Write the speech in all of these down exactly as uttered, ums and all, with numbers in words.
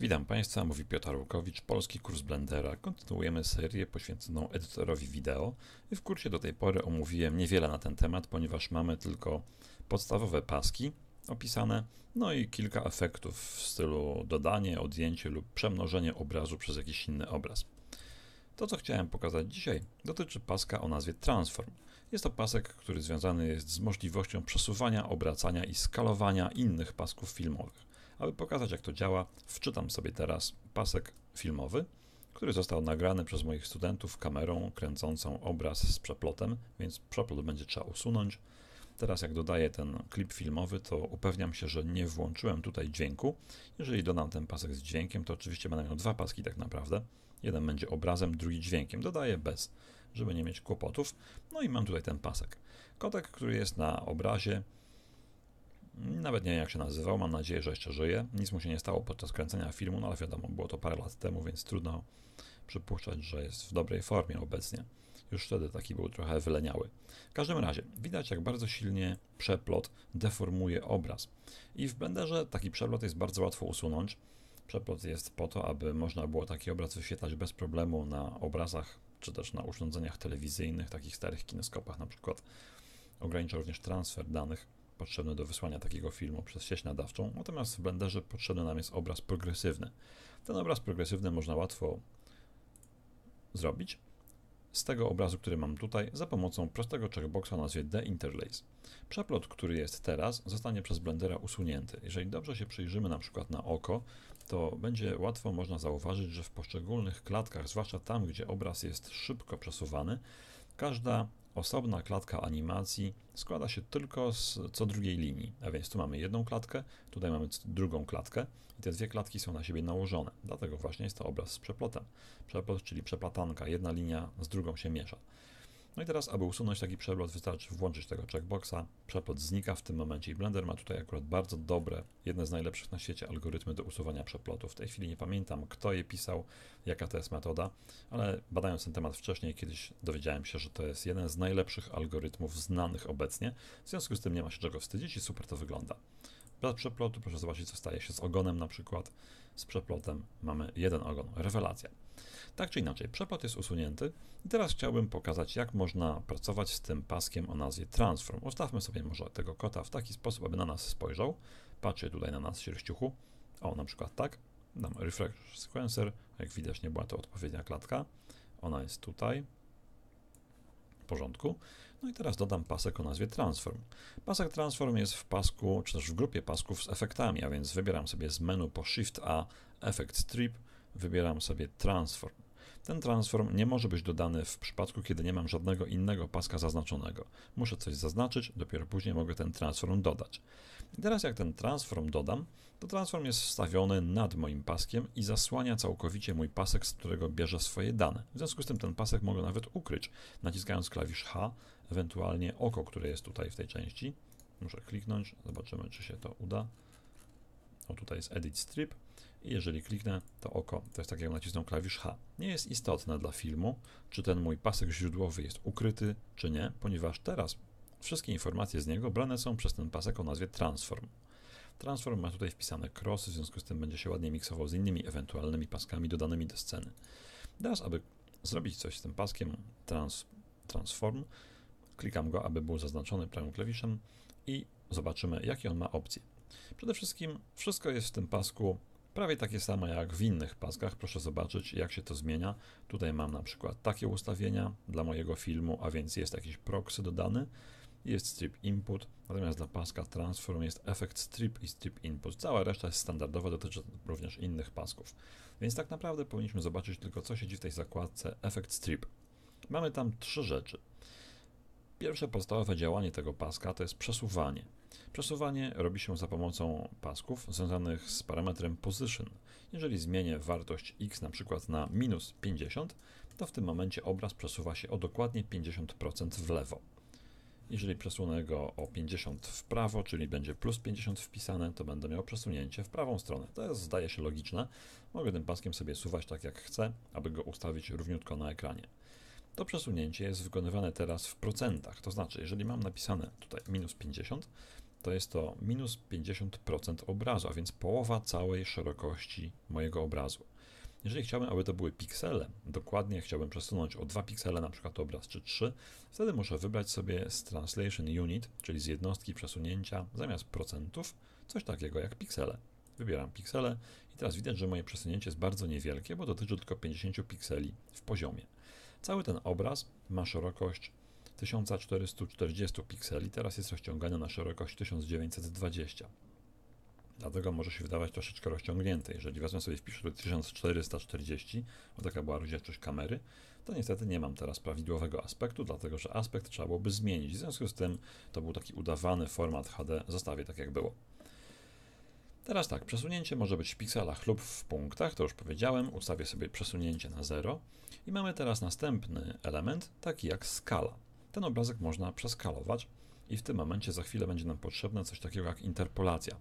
Witam Państwa, mówi Piotr Łukowicz, Polski Kurs Blendera. Kontynuujemy serię poświęconą edytorowi wideo. I w kursie do tej pory omówiłem niewiele na ten temat, ponieważ mamy tylko podstawowe paski opisane, no i kilka efektów w stylu dodanie, odjęcie lub przemnożenie obrazu przez jakiś inny obraz. To, co chciałem pokazać dzisiaj, dotyczy paska o nazwie Transform. Jest to pasek, który związany jest z możliwością przesuwania, obracania i skalowania innych pasków filmowych. Aby pokazać, jak to działa, wczytam sobie teraz pasek filmowy, który został nagrany przez moich studentów kamerą kręcącą obraz z przeplotem, więc przeplot będzie trzeba usunąć. Teraz jak dodaję ten klip filmowy, to upewniam się, że nie włączyłem tutaj dźwięku. Jeżeli dodam ten pasek z dźwiękiem, to oczywiście będę miał dwa paski tak naprawdę. Jeden będzie obrazem, drugi dźwiękiem. Dodaję bez, żeby nie mieć kłopotów. No i mam tutaj ten pasek. Kotek, który jest na obrazie, nawet nie wiem, jak się nazywał, mam nadzieję, że jeszcze żyje. Nic mu się nie stało podczas kręcenia filmu, no ale wiadomo, było to parę lat temu, więc trudno przypuszczać, że jest w dobrej formie obecnie. Już wtedy taki był trochę wyleniały. W każdym razie widać, jak bardzo silnie przeplot deformuje obraz. I w Blenderze taki przeplot jest bardzo łatwo usunąć. Przeplot jest po to, aby można było taki obraz wyświetlać bez problemu na obrazach, czy też na urządzeniach telewizyjnych, takich starych kineskopach na przykład. Ogranicza również transfer danych potrzebny do wysłania takiego filmu przez sieć nadawczą, natomiast w Blenderze potrzebny nam jest obraz progresywny. Ten obraz progresywny można łatwo zrobić z tego obrazu, który mam tutaj, za pomocą prostego checkboxa o nazwie Deinterlace. Przeplot, który jest teraz, zostanie przez Blendera usunięty. Jeżeli dobrze się przyjrzymy na przykład na oko, to będzie łatwo można zauważyć, że w poszczególnych klatkach, zwłaszcza tam, gdzie obraz jest szybko przesuwany, każda osobna klatka animacji składa się tylko z co drugiej linii, a więc tu mamy jedną klatkę, tutaj mamy drugą klatkę i te dwie klatki są na siebie nałożone, dlatego właśnie jest to obraz z przeplotem. Przeplot, czyli przeplatanka, jedna linia z drugą się miesza. No i teraz, aby usunąć taki przeplot, wystarczy włączyć tego checkboxa, przeplot znika w tym momencie i Blender ma tutaj akurat bardzo dobre, jedne z najlepszych na świecie algorytmy do usuwania przeplotów. W tej chwili nie pamiętam, kto je pisał, jaka to jest metoda, ale badając ten temat wcześniej, kiedyś dowiedziałem się, że to jest jeden z najlepszych algorytmów znanych obecnie, w związku z tym nie ma się czego wstydzić i super to wygląda. Bez przeplotu, proszę zobaczyć, co staje się z ogonem na przykład. Z przeplotem mamy jeden ogon. Rewelacja. Tak czy inaczej, przeplot jest usunięty i teraz chciałbym pokazać, jak można pracować z tym paskiem o nazwie Transform. Ustawmy sobie może tego kota w taki sposób, aby na nas spojrzał. Patrzy tutaj na nas sierściuchu. O, na przykład tak. Dam refresh sequencer. Jak widać, nie była to odpowiednia klatka. Ona jest tutaj. W porządku. No i teraz dodam pasek o nazwie Transform. Pasek Transform jest w pasku, czy też w grupie pasków z efektami, a więc wybieram sobie z menu po Shift A efekt Strip, wybieram sobie Transform. Ten transform nie może być dodany w przypadku, kiedy nie mam żadnego innego paska zaznaczonego. Muszę coś zaznaczyć, dopiero później mogę ten transform dodać. I teraz jak ten transform dodam, to transform jest wstawiony nad moim paskiem i zasłania całkowicie mój pasek, z którego bierze swoje dane. W związku z tym ten pasek mogę nawet ukryć, naciskając klawisz H, ewentualnie oko, które jest tutaj w tej części. Muszę kliknąć, zobaczymy, czy się to uda. O, tutaj jest Edit Strip. I jeżeli kliknę, to oko, to jest tak jak nacisnął klawisz H. Nie jest istotne dla filmu, czy ten mój pasek źródłowy jest ukryty, czy nie, ponieważ teraz wszystkie informacje z niego brane są przez ten pasek o nazwie Transform. Transform ma tutaj wpisane crossy, w związku z tym będzie się ładnie miksował z innymi ewentualnymi paskami dodanymi do sceny. Teraz, aby zrobić coś z tym paskiem trans, Transform, klikam go, aby był zaznaczony prawym klawiszem i zobaczymy, jakie on ma opcje. Przede wszystkim wszystko jest w tym pasku prawie takie samo jak w innych paskach. Proszę zobaczyć, jak się to zmienia. Tutaj mam na przykład takie ustawienia dla mojego filmu, a więc jest jakiś proxy dodany, jest strip input, natomiast dla paska transform jest efekt strip i strip input. Cała reszta jest standardowa, dotyczy również innych pasków. Więc tak naprawdę powinniśmy zobaczyć tylko, co siedzi w tej zakładce efekt strip. Mamy tam trzy rzeczy. Pierwsze podstawowe działanie tego paska to jest przesuwanie. Przesuwanie robi się za pomocą pasków związanych z parametrem position. Jeżeli zmienię wartość x na przykład na minus pięćdziesiąt, to w tym momencie obraz przesuwa się o dokładnie pięćdziesiąt procent w lewo. Jeżeli przesunę go o pięćdziesiąt w prawo, czyli będzie plus pięćdziesiąt wpisane, to będę miał przesunięcie w prawą stronę. To jest, zdaje się, logiczne. Mogę tym paskiem sobie suwać tak jak chcę, aby go ustawić równiutko na ekranie. To przesunięcie jest wykonywane teraz w procentach, to znaczy, jeżeli mam napisane tutaj minus pięćdziesiąt, to jest to minus pięćdziesiąt procent obrazu, a więc połowa całej szerokości mojego obrazu. Jeżeli chciałbym, aby to były piksele, dokładnie chciałbym przesunąć o dwa piksele, na przykład obraz czy trzy, wtedy muszę wybrać sobie z Translation Unit, czyli z jednostki przesunięcia, zamiast procentów, coś takiego jak piksele. Wybieram piksele i teraz widać, że moje przesunięcie jest bardzo niewielkie, bo dotyczy tylko pięćdziesięciu pikseli w poziomie. Cały ten obraz ma szerokość tysiąc czterysta czterdzieści pikseli, teraz jest rozciągany na szerokość tysiąc dziewięćset dwadzieścia. Dlatego może się wydawać troszeczkę rozciągnięty. Jeżeli wezmę sobie wpiszę tysiąc czterysta czterdzieści, bo taka była rozdzielczość kamery, to niestety nie mam teraz prawidłowego aspektu, dlatego że aspekt trzeba byłoby zmienić. W związku z tym to był taki udawany format H D, zostawię tak jak było. Teraz tak, przesunięcie może być w pikselach lub w punktach, to już powiedziałem, ustawię sobie przesunięcie na zero. I mamy teraz następny element, taki jak skala. Ten obrazek można przeskalować i w tym momencie za chwilę będzie nam potrzebne coś takiego jak interpolacja.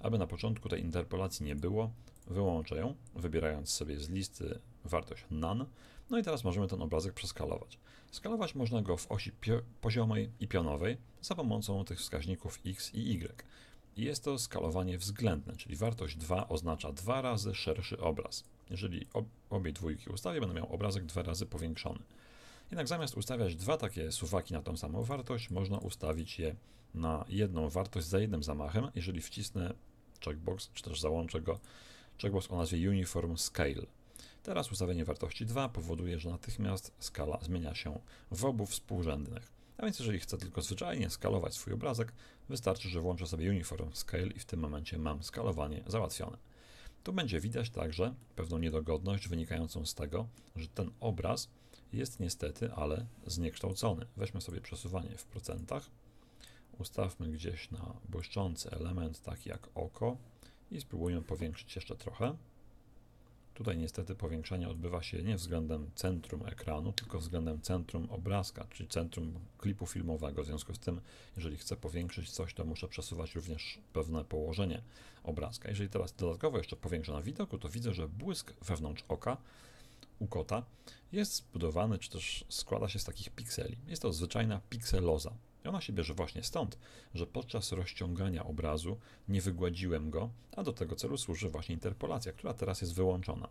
Aby na początku tej interpolacji nie było, wyłączę ją, wybierając sobie z listy wartość none. No i teraz możemy ten obrazek przeskalować. Skalować można go w osi poziomej i pionowej za pomocą tych wskaźników x i y. I jest to skalowanie względne, czyli wartość dwa oznacza dwa razy szerszy obraz. Jeżeli ob obie dwójki ustawię, będę miał obrazek dwa razy powiększony. Jednak zamiast ustawiać dwa takie suwaki na tą samą wartość, można ustawić je na jedną wartość za jednym zamachem, jeżeli wcisnę checkbox, czy też załączę go, checkbox o nazwie Uniform Scale. Teraz ustawienie wartości dwa powoduje, że natychmiast skala zmienia się w obu współrzędnych. A więc jeżeli chcę tylko zwyczajnie skalować swój obrazek, wystarczy, że włączę sobie Uniform Scale i w tym momencie mam skalowanie załatwione. Tu będzie widać także pewną niedogodność wynikającą z tego, że ten obraz jest niestety, ale zniekształcony. Weźmy sobie przesuwanie w procentach, ustawmy gdzieś na błyszczący element, taki jak oko i spróbujmy powiększyć jeszcze trochę. Tutaj niestety powiększenie odbywa się nie względem centrum ekranu, tylko względem centrum obrazka, czyli centrum klipu filmowego. W związku z tym, jeżeli chcę powiększyć coś, to muszę przesuwać również pewne położenie obrazka. Jeżeli teraz dodatkowo jeszcze powiększę na widoku, to widzę, że błysk wewnątrz oka u kota jest zbudowany, czy też składa się z takich pikseli. Jest to zwyczajna pikseloza. I ona się bierze właśnie stąd, że podczas rozciągania obrazu nie wygładziłem go, a do tego celu służy właśnie interpolacja, która teraz jest wyłączona.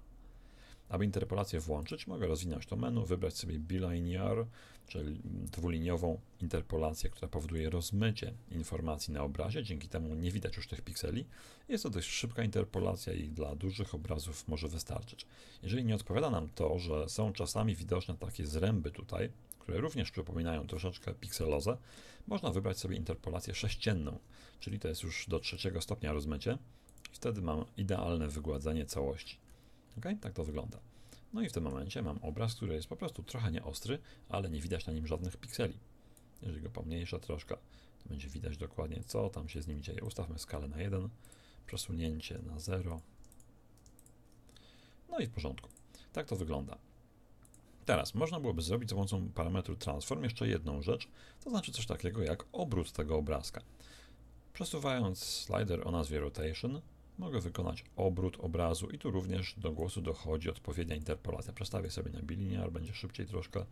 Aby interpolację włączyć, mogę rozwinąć to menu, wybrać sobie bilinear, czyli dwuliniową interpolację, która powoduje rozmycie informacji na obrazie, dzięki temu nie widać już tych pikseli. Jest to dość szybka interpolacja i dla dużych obrazów może wystarczyć. Jeżeli nie odpowiada nam to, że są czasami widoczne takie zręby tutaj, które również przypominają troszeczkę pikselozę, można wybrać sobie interpolację sześcienną, czyli to jest już do trzeciego stopnia rozmycie i wtedy mam idealne wygładzenie całości. Ok, tak to wygląda. No i w tym momencie mam obraz, który jest po prostu trochę nieostry, ale nie widać na nim żadnych pikseli. Jeżeli go pomniejszę troszkę, to będzie widać dokładnie, co tam się z nim dzieje. Ustawmy skalę na jeden, przesunięcie na zero. No i w porządku. Tak to wygląda. Teraz można byłoby zrobić za pomocą parametru transform jeszcze jedną rzecz, to znaczy coś takiego jak obrót tego obrazka. Przesuwając slider o nazwie rotation, mogę wykonać obrót obrazu i tu również do głosu dochodzi odpowiednia interpolacja. Przestawię sobie na bilinear, będzie szybciej troszkę,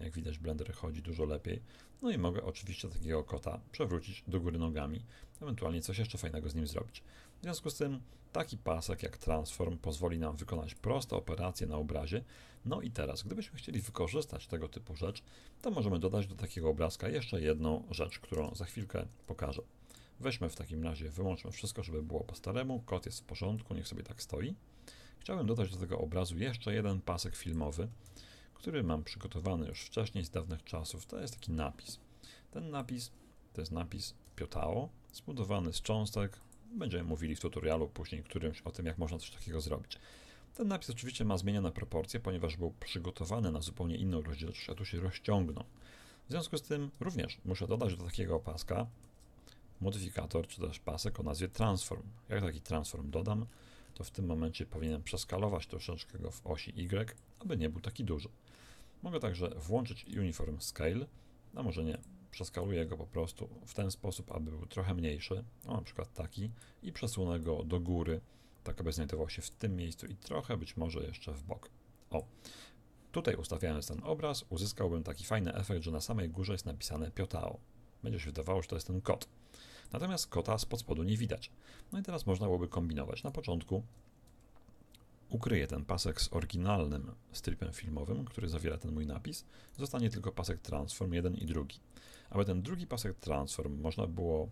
jak widać Blender chodzi dużo lepiej. No i mogę oczywiście takiego kota przewrócić do góry nogami, ewentualnie coś jeszcze fajnego z nim zrobić. W związku z tym taki pasek jak transform pozwoli nam wykonać proste operacje na obrazie. No i teraz, gdybyśmy chcieli wykorzystać tego typu rzecz, to możemy dodać do takiego obrazka jeszcze jedną rzecz, którą za chwilkę pokażę. Weźmy w takim razie, wyłączmy wszystko, żeby było po staremu, kot jest w porządku, niech sobie tak stoi. Chciałbym dodać do tego obrazu jeszcze jeden pasek filmowy, który mam przygotowany już wcześniej z dawnych czasów. To jest taki napis. Ten napis to jest napis Pio Tao, zbudowany z cząstek. Będziemy mówili w tutorialu później którymś o tym, jak można coś takiego zrobić. Ten napis oczywiście ma zmienione proporcje, ponieważ był przygotowany na zupełnie inną rozdzielczość, a tu się rozciągnął. W związku z tym również muszę dodać do takiego paska modyfikator, czy też pasek o nazwie transform. Jak taki transform dodam, to w tym momencie powinienem przeskalować troszeczkę go w osi Y, aby nie był taki duży. Mogę także włączyć Uniform Scale, a może nie, przeskaluję go po prostu w ten sposób, aby był trochę mniejszy, no na przykład taki, i przesunę go do góry, tak aby znajdował się w tym miejscu i trochę być może jeszcze w bok. O, tutaj ustawiając ten obraz uzyskałbym taki fajny efekt, że na samej górze jest napisane Pio Tao. Będzie się wydawało, że to jest ten kod. natomiast kota spod spodu nie widać. No i teraz można byłoby kombinować. Na początku ukryję ten pasek z oryginalnym stripem filmowym, który zawiera ten mój napis. Zostanie tylko pasek transform jeden i drugi. Aby ten drugi pasek transform można było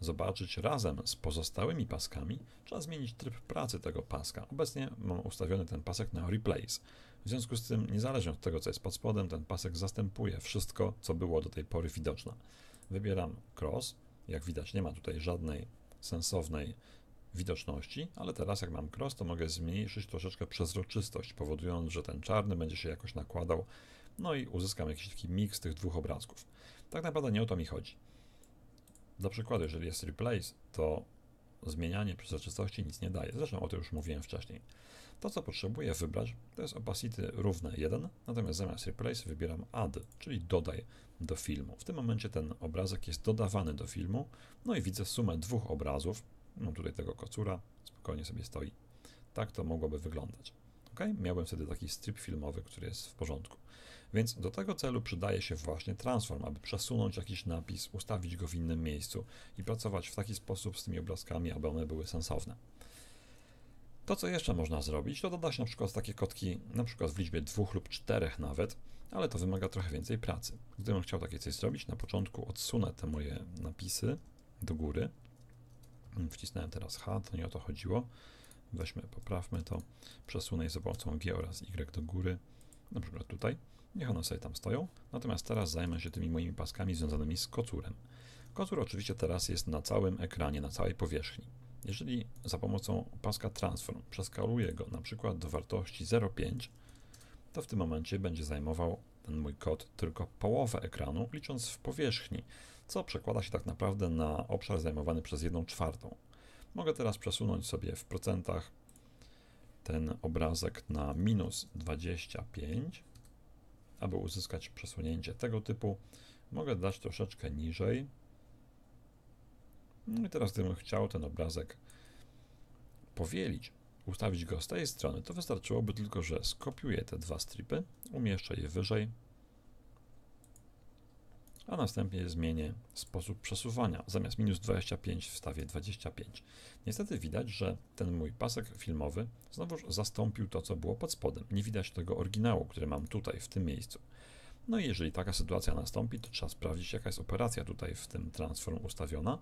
zobaczyć razem z pozostałymi paskami, trzeba zmienić tryb pracy tego paska. Obecnie mam ustawiony ten pasek na replace. W związku z tym, niezależnie od tego, co jest pod spodem, ten pasek zastępuje wszystko, co było do tej pory widoczne. Wybieram cross. Jak widać, nie ma tutaj żadnej sensownej widoczności, ale teraz jak mam cross, to mogę zmniejszyć troszeczkę przezroczystość, powodując, że ten czarny będzie się jakoś nakładał, no i uzyskam jakiś taki miks tych dwóch obrazków. Tak naprawdę nie o to mi chodzi. Dla przykładu, jeżeli jest replace, to zmienianie przezroczystości nic nie daje. Zresztą o tym już mówiłem wcześniej. To, co potrzebuję wybrać, to jest opacity równe jeden, natomiast zamiast replace wybieram add, czyli dodaj do filmu. W tym momencie ten obrazek jest dodawany do filmu, no i widzę sumę dwóch obrazów. Mam tutaj tego kocura, spokojnie sobie stoi. Tak to mogłoby wyglądać. Ok? Miałbym wtedy taki strip filmowy, który jest w porządku. Więc do tego celu przydaje się właśnie transform, aby przesunąć jakiś napis, ustawić go w innym miejscu i pracować w taki sposób z tymi obrazkami, aby one były sensowne. To, co jeszcze można zrobić, to dodać na przykład takie kotki, na przykład w liczbie dwóch lub czterech nawet, ale to wymaga trochę więcej pracy. Gdybym chciał takie coś zrobić, na początku odsunę te moje napisy do góry. Wcisnąłem teraz H, to nie o to chodziło. Weźmy, poprawmy to. Przesunę je za pomocą G oraz Y do góry, na przykład tutaj. Niech one sobie tam stoją. Natomiast teraz zajmę się tymi moimi paskami związanymi z kocurem. Kocur oczywiście teraz jest na całym ekranie, na całej powierzchni. Jeżeli za pomocą paska transform przeskaluję go na przykład do wartości zero przecinek pięć, to w tym momencie będzie zajmował ten mój kot tylko połowę ekranu, licząc w powierzchni, co przekłada się tak naprawdę na obszar zajmowany przez jedną czwartą. Mogę teraz przesunąć sobie w procentach ten obrazek na minus dwadzieścia pięć, aby uzyskać przesunięcie tego typu. Mogę dać troszeczkę niżej. No i teraz, gdybym chciał ten obrazek powielić, ustawić go z tej strony, to wystarczyłoby tylko, że skopiuję te dwa stripy, umieszczę je wyżej, a następnie zmienię sposób przesuwania. Zamiast minus dwadzieścia pięć wstawię dwadzieścia pięć. Niestety widać, że ten mój pasek filmowy znowuż zastąpił to, co było pod spodem. Nie widać tego oryginału, który mam tutaj, w tym miejscu. No i jeżeli taka sytuacja nastąpi, to trzeba sprawdzić, jaka jest operacja tutaj w tym transform ustawiona.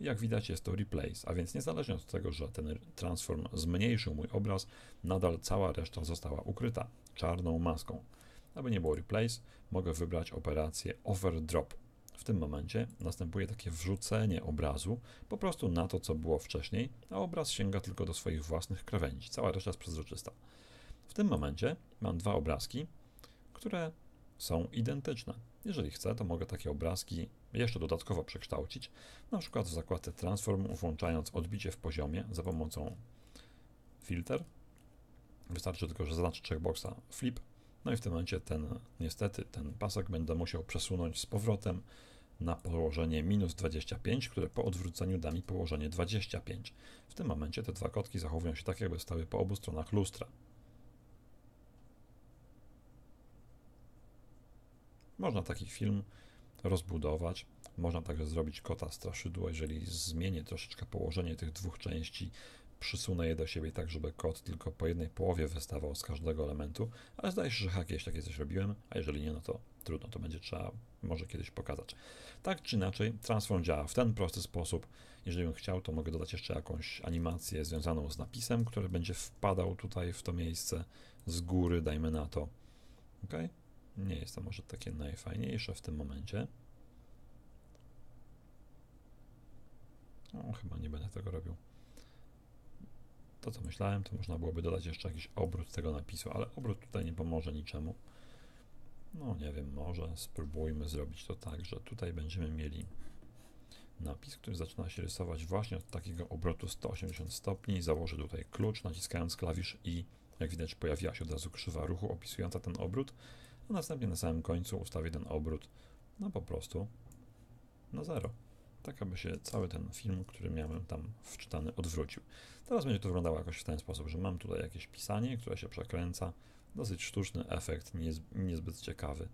Jak widać, jest to replace, a więc niezależnie od tego, że ten transform zmniejszył mój obraz, nadal cała reszta została ukryta czarną maską. Aby nie było replace, mogę wybrać operację overdrop. W tym momencie następuje takie wrzucenie obrazu po prostu na to, co było wcześniej, a obraz sięga tylko do swoich własnych krawędzi. Cała reszta jest przezroczysta. W tym momencie mam dwa obrazki, które są identyczne. Jeżeli chcę, to mogę takie obrazki jeszcze dodatkowo przekształcić, na przykład w zakładce transform, włączając odbicie w poziomie za pomocą filter. Wystarczy tylko, że zaznaczę checkboxa flip, no i w tym momencie ten, niestety, ten pasek będę musiał przesunąć z powrotem na położenie minus dwadzieścia pięć, które po odwróceniu da mi położenie dwadzieścia pięć. W tym momencie te dwa kotki zachowują się tak, jakby stały po obu stronach lustra. Można taki film rozbudować, można także zrobić kota straszydło. Jeżeli zmienię troszeczkę położenie tych dwóch części, przysunę je do siebie tak, żeby kot tylko po jednej połowie wystawał z każdego elementu, ale zdaje się, że jakieś takie coś robiłem, a jeżeli nie, no to trudno, to będzie trzeba może kiedyś pokazać. Tak czy inaczej, transform działa w ten prosty sposób. Jeżeli bym chciał, to mogę dodać jeszcze jakąś animację związaną z napisem, który będzie wpadał tutaj w to miejsce z góry, dajmy na to. Ok? Nie jest to może takie najfajniejsze w tym momencie. No, chyba nie będę tego robił. To, co myślałem, to można byłoby dodać jeszcze jakiś obrót tego napisu, ale obrót tutaj nie pomoże niczemu. No nie wiem, może spróbujmy zrobić to tak, że tutaj będziemy mieli napis, który zaczyna się rysować właśnie od takiego obrotu sto osiemdziesiąt stopni. Założę tutaj klucz, naciskając klawisz I. Jak widać, pojawiła się od razu krzywa ruchu opisująca ten obrót. A następnie na samym końcu ustawię ten obrót no po prostu na zero. Tak, aby się cały ten film, który miałem tam wczytany, odwrócił. Teraz będzie to wyglądało jakoś w ten sposób, że mam tutaj jakieś pisanie, które się przekręca. Dosyć sztuczny efekt, niezbyt ciekawy.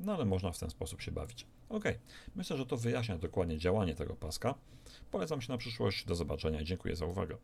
No ale można w ten sposób się bawić. Ok, myślę, że to wyjaśnia dokładnie działanie tego paska. Polecam się na przyszłość. Do zobaczenia. Dziękuję za uwagę.